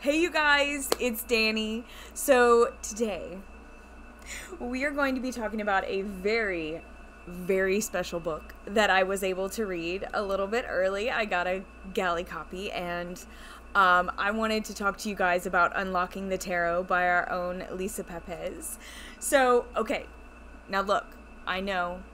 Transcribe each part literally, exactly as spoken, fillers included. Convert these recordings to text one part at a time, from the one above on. Hey you guys, it's Dani. So today we are going to be talking about a very, very special book that I was able to read a little bit early. I got a galley copy and um, I wanted to talk to you guys about Unlocking the Tarot by our own Lisa Pepez. So, okay, now look, I know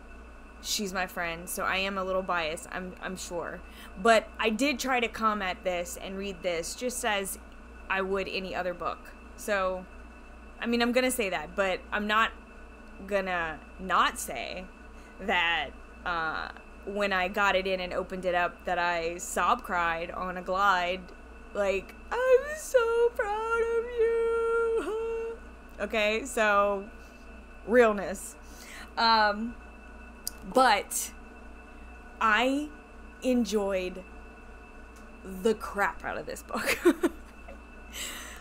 she's my friend, so I am a little biased, I'm, I'm sure. But I did try to come at this and read this just as I would any other book. So, I mean, I'm gonna say that, but I'm not gonna not say that uh, when I got it in and opened it up that I sob cried on a glide, like, I'm so proud of you. Okay, so, realness. Um, but I enjoyed the crap out of this book.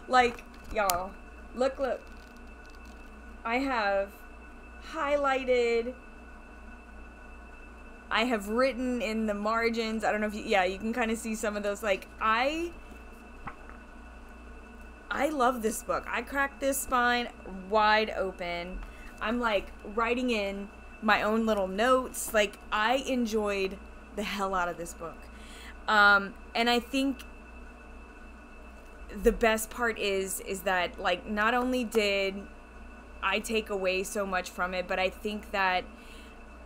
Like, y'all, look, look. I have highlighted. I have written in the margins. I don't know if you, yeah, you can kind of see some of those. Like, I, I love this book. I cracked this spine wide open. I'm, like, writing in my own little notes. Like, I enjoyed the hell out of this book. Um, and I think the best part is is that, like, not only did I take away so much from it, but I think that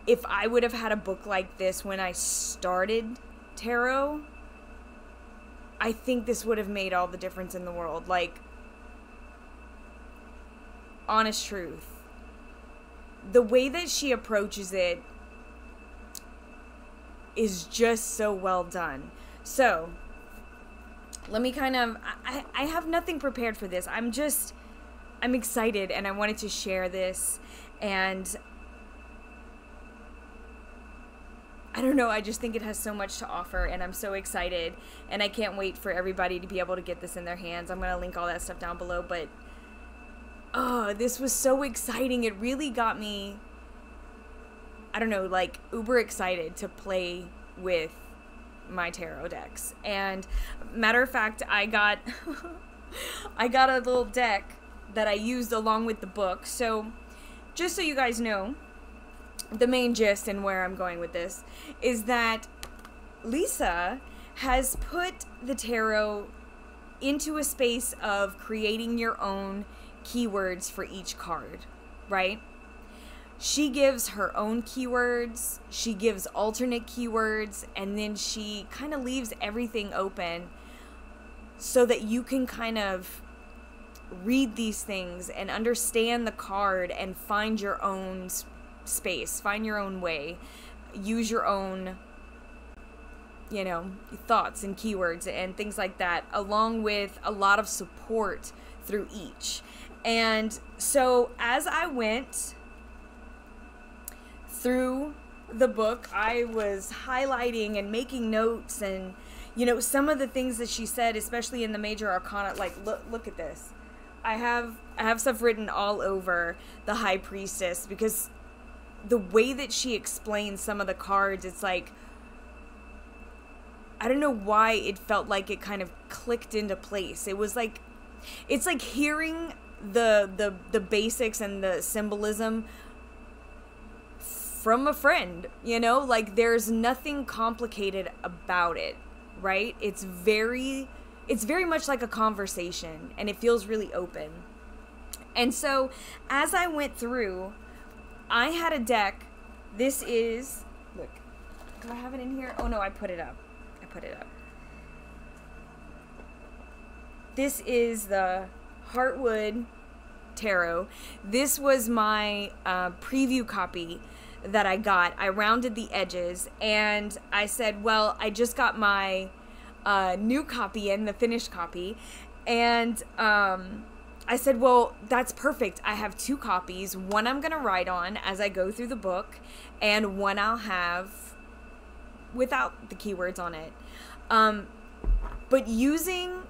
if I would have had a book like this when I started tarot, I think this would have made all the difference in the world. Like, honest truth, the way that she approaches it is just so well done. So let me kind of, I, I have nothing prepared for this. I'm just, I'm excited and I wanted to share this, and I don't know, I just think it has so much to offer and I'm so excited and I can't wait for everybody to be able to get this in their hands. I'm gonna link all that stuff down below, but oh, this was so exciting. It really got me, I don't know, like, uber excited to play with my tarot decks. And matter of fact, I got I got a little deck that I used along with the book. So just so you guys know, the main gist and where I'm going with this is that Lisa has put the tarot into a space of creating your own keywords for each card, right? She gives her own keywords, she gives alternate keywords, and then she kind of leaves everything open so that you can kind of read these things and understand the card and find your own space, find your own way, use your own, you know, thoughts and keywords and things like that, along with a lot of support through each. And so as I went through the book, I was highlighting and making notes, and, you know, some of the things that she said, especially in the major arcana, like, look, look at this. I have, I have stuff written all over the High Priestess because the way that she explains some of the cards, it's like, I don't know why it felt like it kind of clicked into place. It was like, it's like hearing the, the, the basics and the symbolism from a friend, you know, like, there's nothing complicated about it, right? It's very, it's very much like a conversation, and it feels really open. And so as I went through, I had a deck. This is, look, do I have it in here? Oh no, I put it up. I put it up. This is the Heartwood Tarot. This was my uh, preview copy that I got. I rounded the edges and I said, well, I just got my uh, new copy in, the finished copy, and um, I said, well, that's perfect. I have two copies. One I'm gonna write on as I go through the book, and one I'll have without the keywords on it. Um, but using,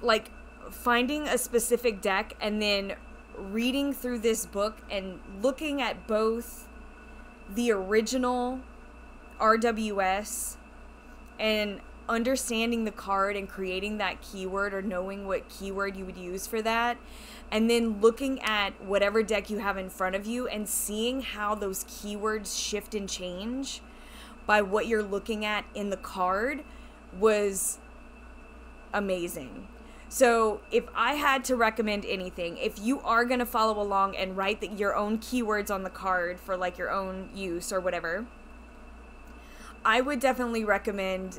like, finding a specific deck and then reading through this book and looking at both the original R W S and understanding the card and creating that keyword, or knowing what keyword you would use for that, and then looking at whatever deck you have in front of you and seeing how those keywords shift and change by what you're looking at in the card was amazing. So if I had to recommend anything, if you are going to follow along and write the, your own keywords on the card for like your own use or whatever, I would definitely recommend,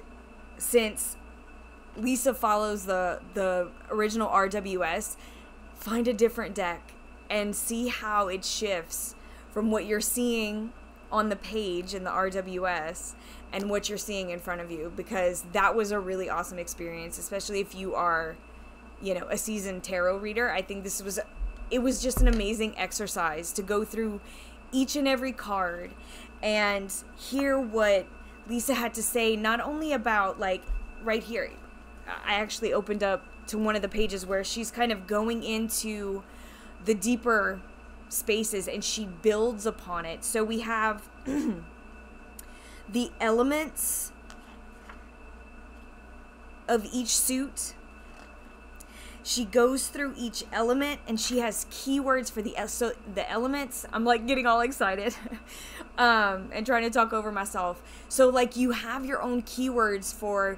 since Lisa follows the, the original R W S, find a different deck and see how it shifts from what you're seeing on the page in the R W S and what you're seeing in front of you, because that was a really awesome experience, especially if you are, you know, a seasoned tarot reader. I think this was, it was just an amazing exercise to go through each and every card and hear what Lisa had to say, not only about, like, right here, I actually opened up to one of the pages where she's kind of going into the deeper spaces and she builds upon it. So we have the elements of each suit. She goes through each element and she has keywords for the so the elements. I'm like getting all excited um, and trying to talk over myself. So like you have your own keywords for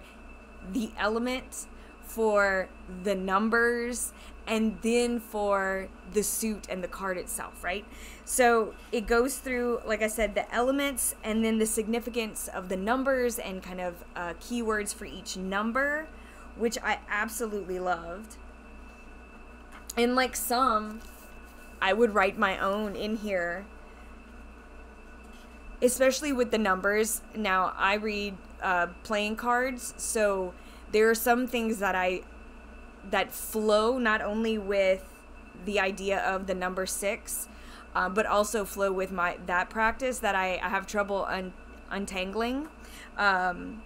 the element, for the numbers, and then for the suit and the card itself, right? So it goes through, like I said, the elements and then the significance of the numbers and kind of uh, keywords for each number, which I absolutely loved. And like some, I would write my own in here, especially with the numbers. Now, I read uh, playing cards, so there are some things that I... that flow not only with the idea of the number six, uh, but also flow with my that practice that I, I have trouble un untangling. Um,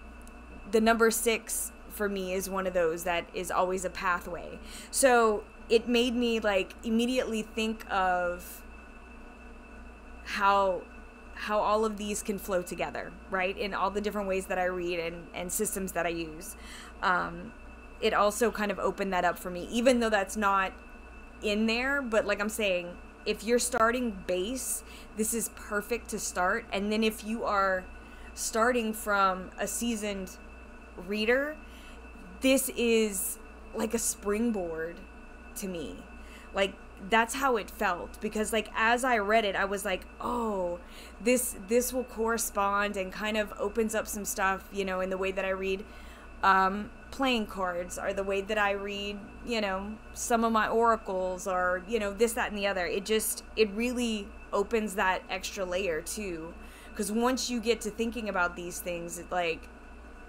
the number six for me is one of those that is always a pathway. So it made me like immediately think of how how all of these can flow together, right? In all the different ways that I read and, and systems that I use. Um, it also kind of opened that up for me, even though that's not in there. But like I'm saying, if you're starting base, this is perfect to start. And then if you are starting from a seasoned reader, this is like a springboard to me. Like that's how it felt, because like as I read it, I was like, oh, this this will correspond and kind of opens up some stuff, you know, in the way that I read um playing cards, are the way that I read, you know, some of my oracles, or, you know, this, that, and the other. It just, it really opens that extra layer too, because once you get to thinking about these things, it like,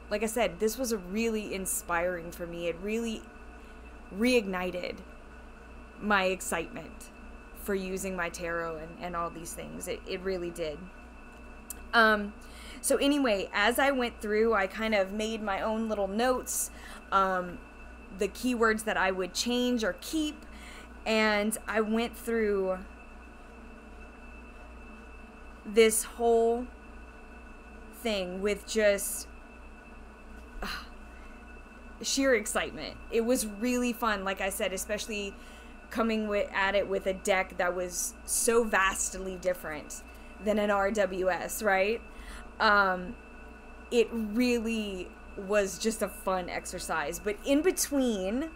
like I said, this was a really inspiring for me. It really reignited my excitement for using my tarot and, and all these things. It, it really did. Um, So anyway, as I went through, I kind of made my own little notes, um, the keywords that I would change or keep, and I went through this whole thing with just uh, sheer excitement. It was really fun, like I said, especially coming with, at it with a deck that was so vastly different than an R W S, right? Um, it really was just a fun exercise. But in between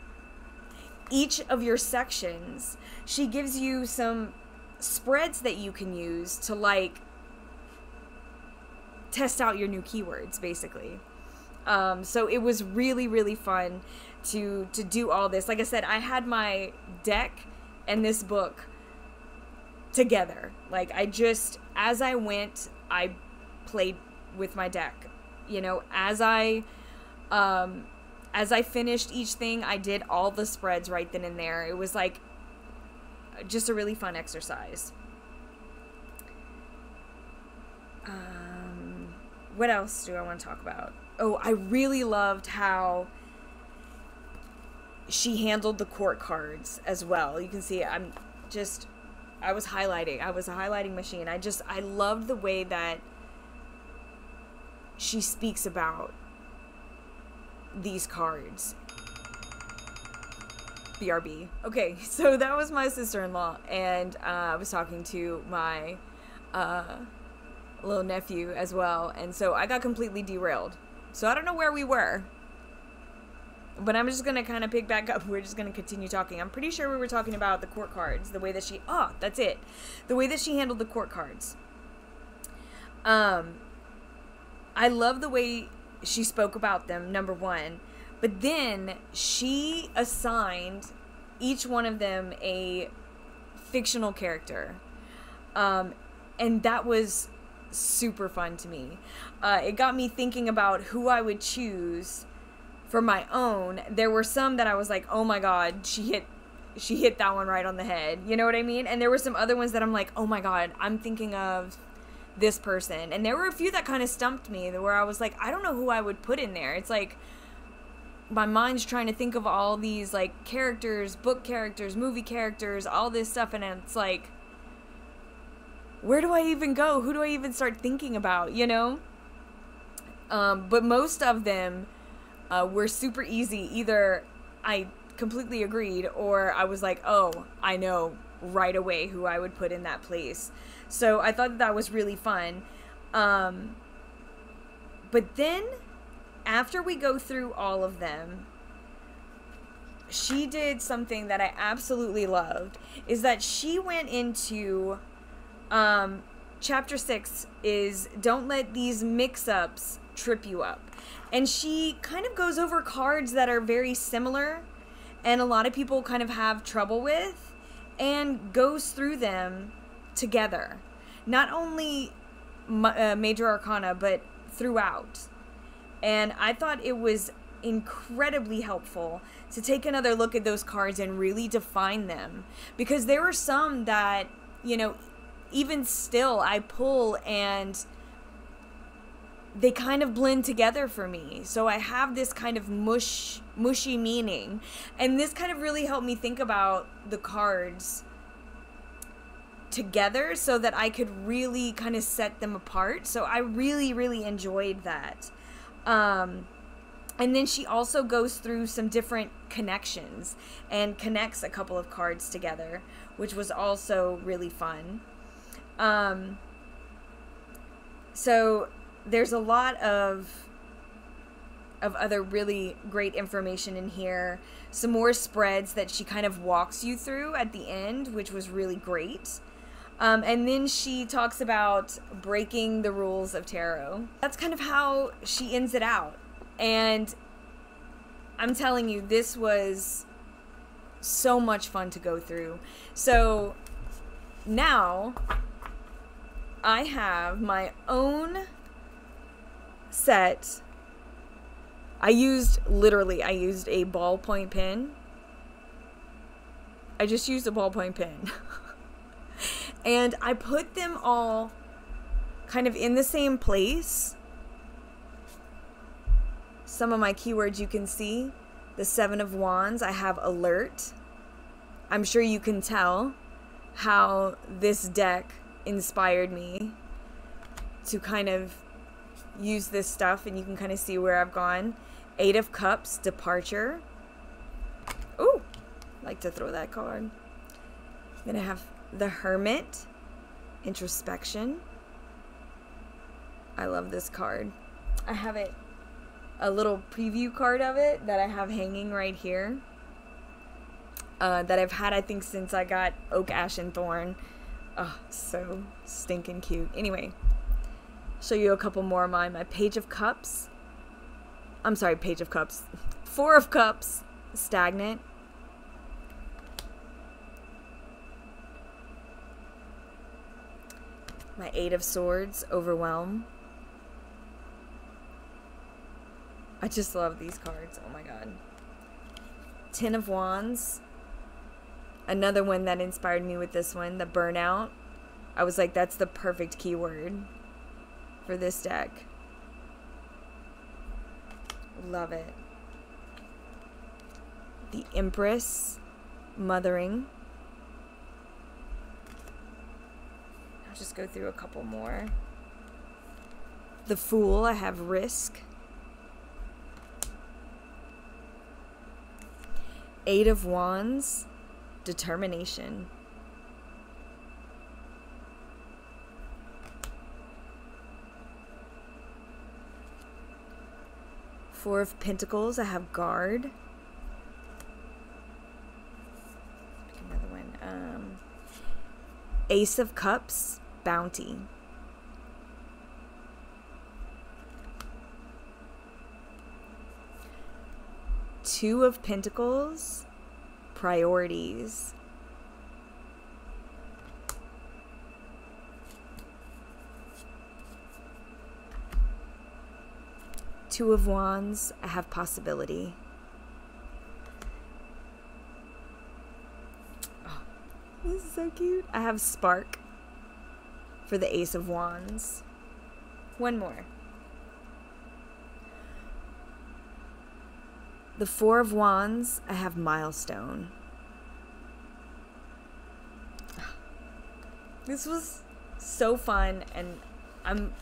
each of your sections, she gives you some spreads that you can use to like test out your new keywords, basically. Um, so it was really, really fun to, to do all this. Like I said, I had my deck and this book together. Like I just, as I went, I played with my deck, you know, as I um as I finished each thing, I did all the spreads right then and there. It was like just a really fun exercise. Um what else do I want to talk about? Oh, I really loved how she handled the court cards as well. You can see I'm just I was highlighting. I was a highlighting machine. I just I loved the way that she speaks about these cards. B R B. Okay, so that was my sister-in-law, and uh, I was talking to my uh, little nephew as well, and so I got completely derailed. So I don't know where we were, but I'm just going to kind of pick back up. We're just going to continue talking. I'm pretty sure we were talking about the court cards, the way that she... Oh, that's it. The way that she handled the court cards. Um, I love the way she spoke about them, number one. But then she assigned each one of them a fictional character. Um, and that was super fun to me. Uh, it got me thinking about who I would choose for my own. There were some that I was like, oh my God, she hit she hit that one right on the head. You know what I mean? And there were some other ones that I'm like, oh my God, I'm thinking of this person. And there were a few that kind of stumped me, where I was like, I don't know who I would put in there. It's like... my mind's trying to think of all these like characters, book characters, movie characters, all this stuff, and it's like, where do I even go? Who do I even start thinking about, you know? Um, but most of them uh, were super easy. Either I completely agreed, or I was like, oh, I know right away who I would put in that place. So I thought that, that was really fun. Um, but then... after we go through all of them, she did something that I absolutely loved, is that she went into um, chapter six is don't let these mix-ups trip you up. And she kind of goes over cards that are very similar and a lot of people kind of have trouble with, and goes through them together. Not only uh, Major Arcana, but throughout. And I thought it was incredibly helpful to take another look at those cards and really define them. Because there were some that, you know, even still I pull and they kind of blend together for me. So I have this kind of mush, mushy meaning. And this kind of really helped me think about the cards together so that I could really kind of set them apart. So I really, really enjoyed that. Um, and then she also goes through some different connections and connects a couple of cards together, which was also really fun. Um, so there's a lot of, of other really great information in here. Some more spreads that she kind of walks you through at the end, which was really great. Um, and then she talks about breaking the rules of tarot. That's kind of how she ends it out. And I'm telling you, this was so much fun to go through. So now I have my own set. I used, literally, I used a ballpoint pen. I just used a ballpoint pen. And I put them all kind of in the same place. Some of my keywords you can see. The Seven of Wands, I have alert. I'm sure you can tell how this deck inspired me to kind of use this stuff, and you can kind of see where I've gone. Eight of Cups, departure. Ooh, I like to throw that card. Then I have the Hermit, introspection. I love this card. I have it, a little preview card of it that I have hanging right here. Uh, that I've had, I think, since I got Oak, Ash, and Thorn. Oh, so stinking cute. Anyway, show you a couple more of mine. My Page of Cups. I'm sorry, Page of Cups. Four of Cups, stagnant. My Eight of Swords, overwhelm. I just love these cards. Oh my God. Ten of Wands. Another one that inspired me with this one, the burnout. I was like, that's the perfect keyword for this deck. Love it. The Empress, mothering. Just go through a couple more. The Fool, I have risk. Eight of Wands, determination. Four of Pentacles, I have guard. Pick another one. Um, Ace of Cups, bounty. Two of Pentacles, priorities. Two of Wands, I have possibility. Oh, this is so cute. I have spark for the Ace of Wands. One more. The Four of Wands, I have milestone. This was so fun, and I'm...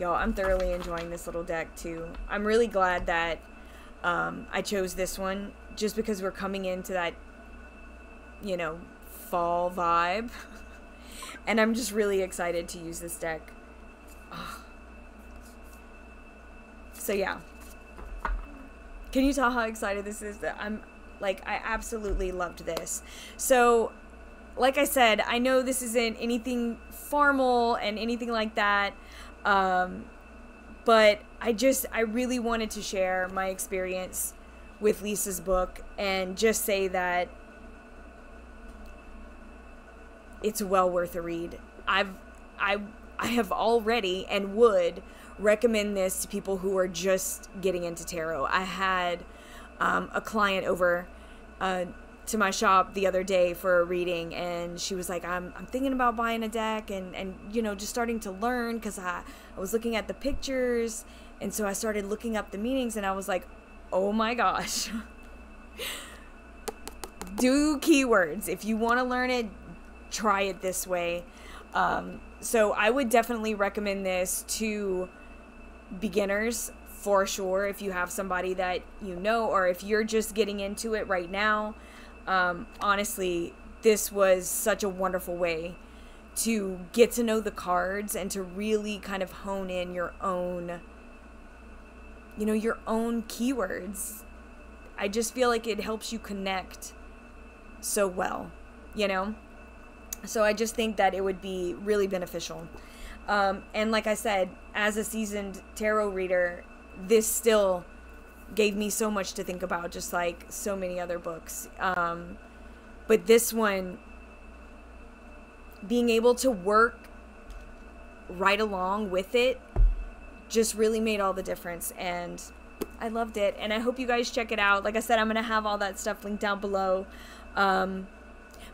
Y'all, I'm thoroughly enjoying this little deck, too. I'm really glad that um, I chose this one, just because we're coming into that, you know, fall vibe. And I'm just really excited to use this deck. Oh. So, yeah. Can you tell how excited this is? I'm, like, I absolutely loved this. So, like I said, I know this isn't anything formal and anything like that. Um, but I just, I really wanted to share my experience with Lisa's book and just say that it's well worth a read. I've, I, I have already and would recommend this to people who are just getting into tarot. I had, um, a client over, uh, to my shop the other day for a reading, and she was like, I'm, I'm thinking about buying a deck and, and you know, just starting to learn, because I, I was looking at the pictures, and so I started looking up the meanings, and I was like, oh my gosh. Do keywords. If you want to learn it, try it this way. Um, so I would definitely recommend this to beginners for sure, if you have somebody that you know, or if you're just getting into it right now. Um, honestly, this was such a wonderful way to get to know the cards and to really kind of hone in your own, you know, your own keywords. I just feel like it helps you connect so well, you know? So I just think that it would be really beneficial. Um, and like I said, as a seasoned tarot reader, this still gave me so much to think about, just like so many other books. Um, but this one, being able to work right along with it, just really made all the difference. And I loved it. And I hope you guys check it out. Like I said, I'm going to have all that stuff linked down below. Um,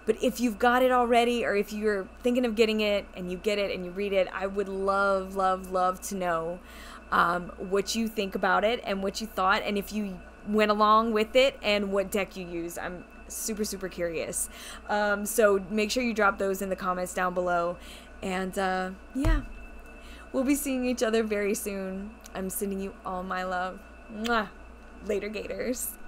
but if you've got it already, or if you're thinking of getting it and you get it and you read it, I would love, love, love to know Um, what you think about it and what you thought, and if you went along with it and what deck you used. I'm super, super curious. Um, so make sure you drop those in the comments down below. And uh, yeah, we'll be seeing each other very soon. I'm sending you all my love. Mwah. Later, Gators.